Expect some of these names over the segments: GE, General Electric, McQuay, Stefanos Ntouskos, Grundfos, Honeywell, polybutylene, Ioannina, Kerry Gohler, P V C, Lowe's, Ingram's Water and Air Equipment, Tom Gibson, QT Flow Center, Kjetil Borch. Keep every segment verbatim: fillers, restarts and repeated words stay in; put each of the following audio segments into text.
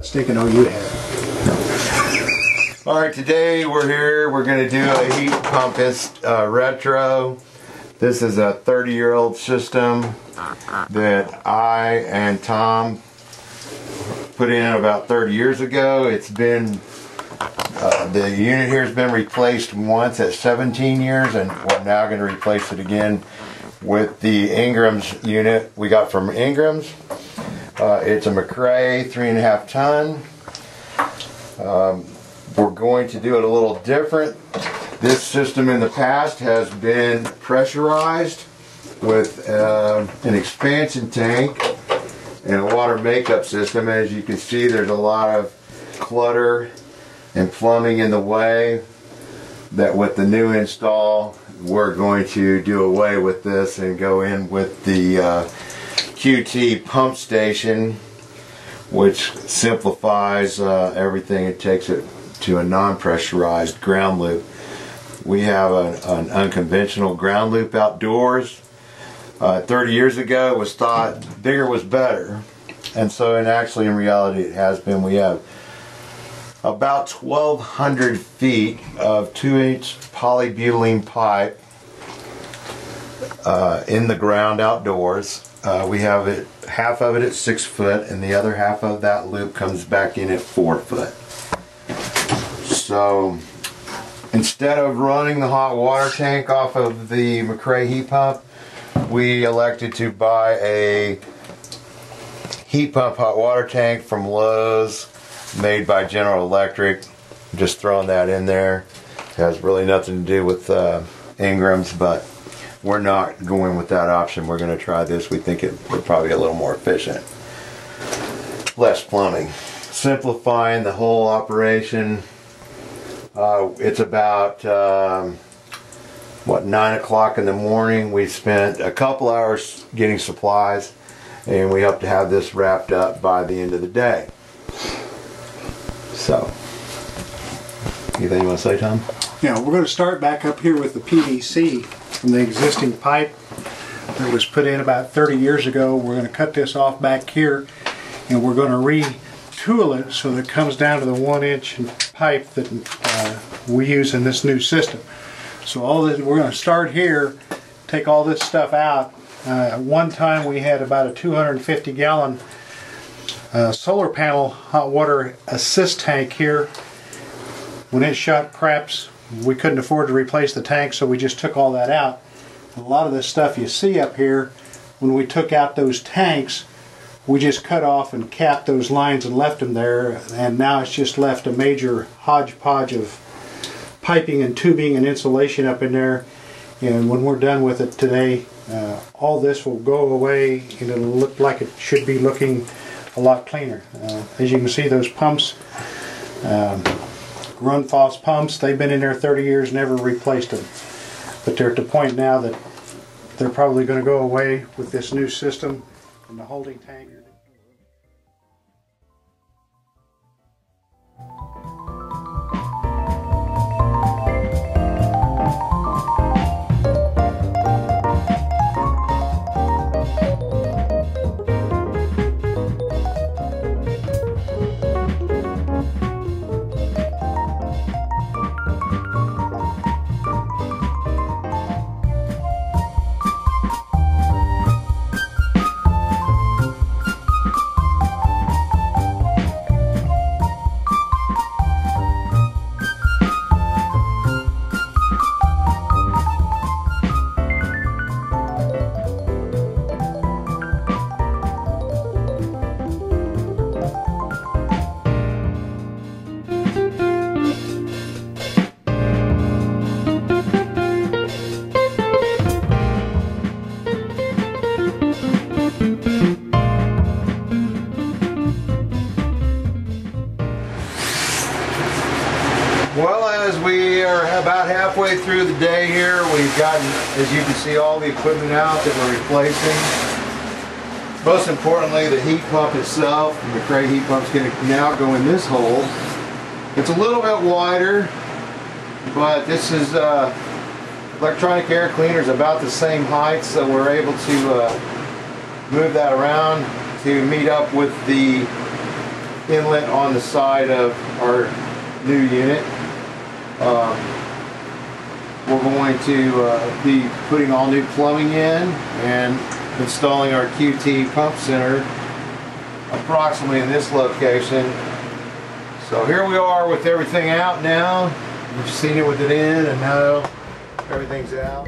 Let's take an O U head. All right, today we're here. We're going to do a heat pumpist uh, retro. This is a thirty-year-old system that I and Tom put in about thirty years ago. It's been uh, the unit here has been replaced once at seventeen years, and we're now going to replace it again with the Ingram's unit we got from Ingram's. Uh, it's a McQuay three and a half ton. Um, we're going to do it a little different. This system in the past has been pressurized with uh, an expansion tank and a water makeup system. As you can see, there's a lot of clutter and plumbing in the way that with the new install, we're going to do away with this and go in with the uh, Q T pump station, which simplifies uh, everything and takes it to a non-pressurized ground loop. We have a, an unconventional ground loop outdoors. Uh, thirty years ago it was thought bigger was better, and so and actually in reality it has been. We have about twelve hundred feet of two inch polybutylene pipe uh, in the ground outdoors. Uh, we have it, half of it at six foot, and the other half of that loop comes back in at four foot. So instead of running the hot water tank off of the McQuay heat pump, we elected to buy a heat pump hot water tank from Lowe's, made by General Electric. Just throwing that in there. It has really nothing to do with uh, Ingram's, but we're not going with that option. We're going to try this. We think it, we're probably a little more efficient. Less plumbing. Simplifying the whole operation. Uh, it's about um, what nine o'clock in the morning. We spent a couple hours getting supplies, and we hope to have this wrapped up by the end of the day. So, anything you want to say, Tom? Yeah, we're going to start back up here with the P V C from the existing pipe that was put in about thirty years ago. We're going to cut this off back here, and we're going to retool it so that it comes down to the one inch pipe that uh, we use in this new system. So all this, we're going to start here, take all this stuff out. Uh, at one time we had about a two hundred fifty gallon uh, solar panel hot water assist tank here. When it shot craps, we couldn't afford to replace the tank, so we just took all that out. A lot of the stuff you see up here, when we took out those tanks, we just cut off and capped those lines and left them there, and now it's just left a major hodgepodge of piping and tubing and insulation up in there. And when we're done with it today, uh, all this will go away and it'll look like it should be, looking a lot cleaner. Uh, as you can see, those pumps, um, Grundfos pumps, they've been in there thirty years, never replaced them, but they're at the point now that they're probably going to go away with this new system and the holding tank. Well, as we are about halfway through the day here, we've gotten, as you can see, all the equipment out that we're replacing. Most importantly, the heat pump itself. The McQuay heat pump's going to now go in this hole. It's a little bit wider, but this is uh, electronic air cleaner is about the same height, so we're able to uh, move that around to meet up with the inlet on the side of our new unit. Um, we're going to uh, be putting all new plumbing in and installing our Q T pump center approximately in this location. So here we are with everything out now. We've seen it with it in, and now everything's out.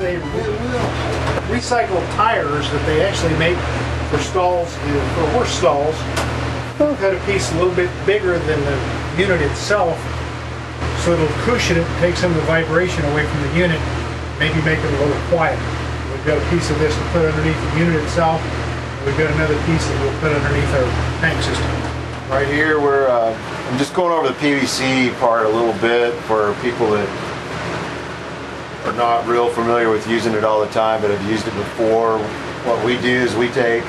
They recycle tires that they actually make for stalls, for horse stalls. They'll cut a piece a little bit bigger than the unit itself, so it'll cushion it, take some of the vibration away from the unit, maybe make it a little quiet. We've got a piece of this to put underneath the unit itself. We've got another piece that we'll put underneath our tank system. Right here, we're uh, I'm just going over the P V C part a little bit for people that are not real familiar with using it all the time but have used it before. What we do is we take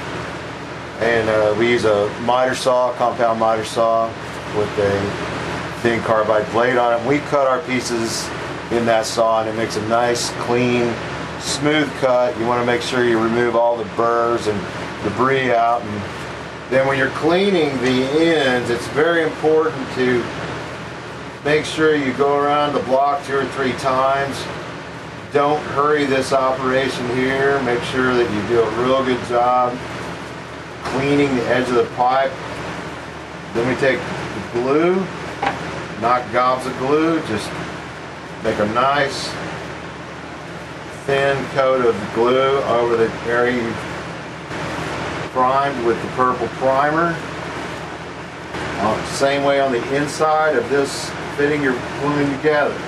and uh, we use a miter saw, compound miter saw with a thin carbide blade on it. We cut our pieces in that saw and it makes a nice, clean, smooth cut. You want to make sure you remove all the burrs and debris out. And then when you're cleaning the ends, it's very important to make sure you go around the block two or three times. Don't hurry this operation here. Make sure that you do a real good job cleaning the edge of the pipe. Then we take the glue, not gobs of glue, just make a nice thin coat of glue over the area you've primed with the purple primer. Uh, same way on the inside of this, fitting your plumbing together.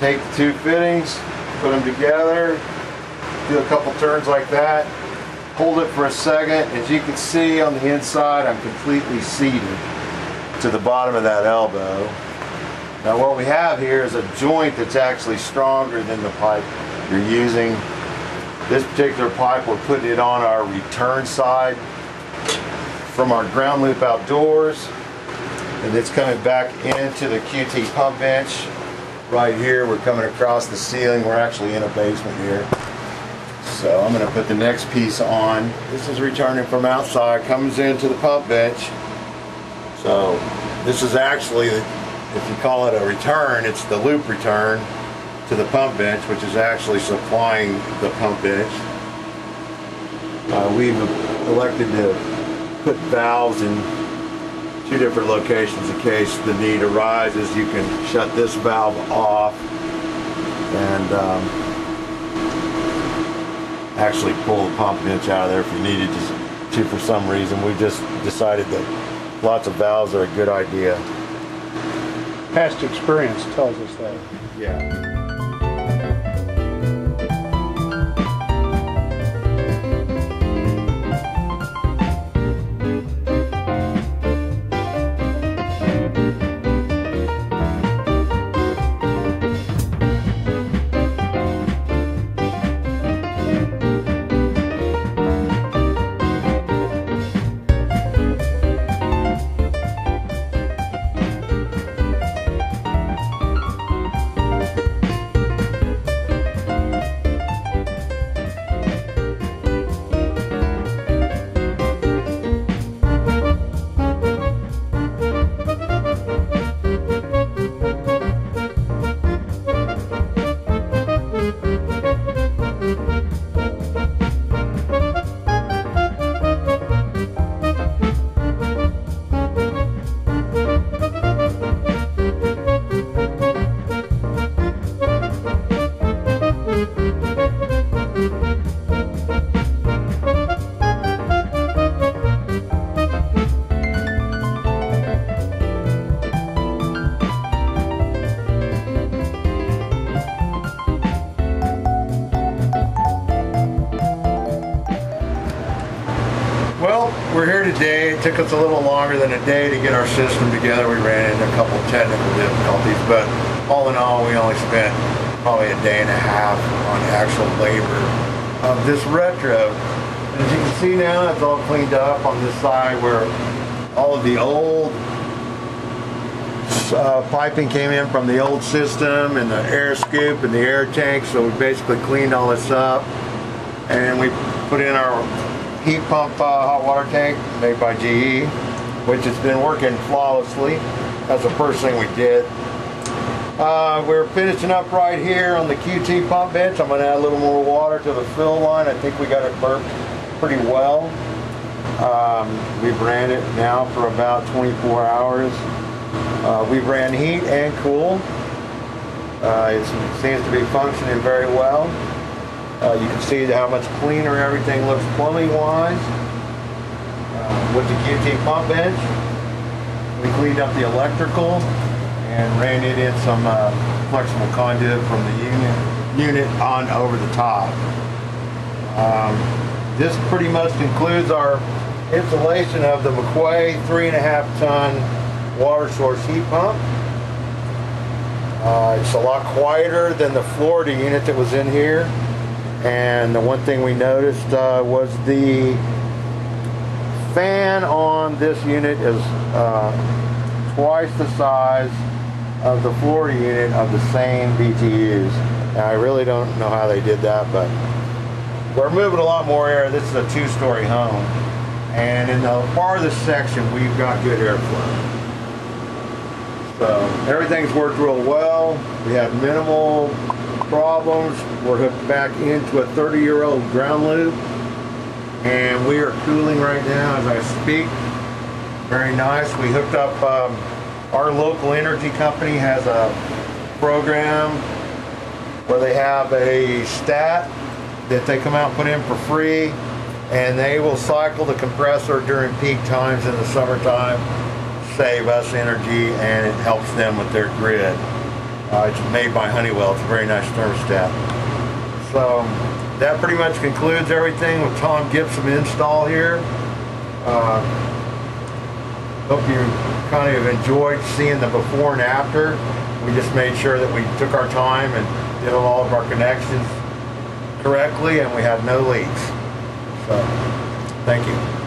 Take the two fittings, put them together, do a couple turns like that, hold it for a second. As you can see on the inside, I'm completely seated to the bottom of that elbow. Now what we have here is a joint that's actually stronger than the pipe you're using. This particular pipe, we're putting it on our return side from our ground loop outdoors, and it's coming back into the Q T pump bench. Right here, we're coming across the ceiling. We're actually in a basement here. So I'm going to put the next piece on. This is returning from outside, comes into the pump bench. So this is actually, if you call it a return, it's the loop return to the pump bench, which is actually supplying the pump bench. Uh, we've elected to put valves in two different locations in case the need arises. You can shut this valve off and um, actually pull the pump bench out of there if you needed to for some reason. We just decided that lots of valves are a good idea. Past experience tells us that. Yeah. Well, we're here today. It took us a little longer than a day to get our system together. We ran into a couple technical difficulties, but all in all, we only spent probably a day and a half on actual labor of this retro. And as you can see now, it's all cleaned up on this side where all of the old uh, piping came in from the old system and the air scoop and the air tank. So we basically cleaned all this up, and we put in our heat pump uh, hot water tank made by G E, which has been working flawlessly. That's the first thing we did. Uh, we're finishing up right here on the Q T pump bench. I'm going to add a little more water to the fill line. I think we got it burped pretty well. Um, we've ran it now for about twenty-four hours. Uh, we've ran heat and cool. Uh, it seems to be functioning very well. Uh, you can see how much cleaner everything looks plumbing-wise uh, with the Q T pump bench. We cleaned up the electrical and ran it in some uh, flexible conduit from the unit, unit on over the top. Um, this pretty much concludes our installation of the McQuay three and a half ton water source heat pump. Uh, it's a lot quieter than the Florida unit that was in here. And the one thing we noticed uh, was the fan on this unit is uh, twice the size of the floor unit of the same B T Us. Now, I really don't know how they did that, but we're moving a lot more air. This is a two-story home. And in the farthest section, we've got good airflow. So everything's worked real well. We have minimal problems. We're hooked back into a thirty year old ground loop, and we are cooling right now as I speak. Very nice. We hooked up um, our local energy company has a program where they have a stat that they come out and put in for free, and they will cycle the compressor during peak times in the summertime, save us energy, and it helps them with their grid. Uh, it's made by Honeywell. It's a very nice thermostat. So that pretty much concludes everything with Tom Gibson install here. Uh, hope you kind of enjoyed seeing the before and after. We just made sure that we took our time and did all of our connections correctly, and we had no leaks. So thank you.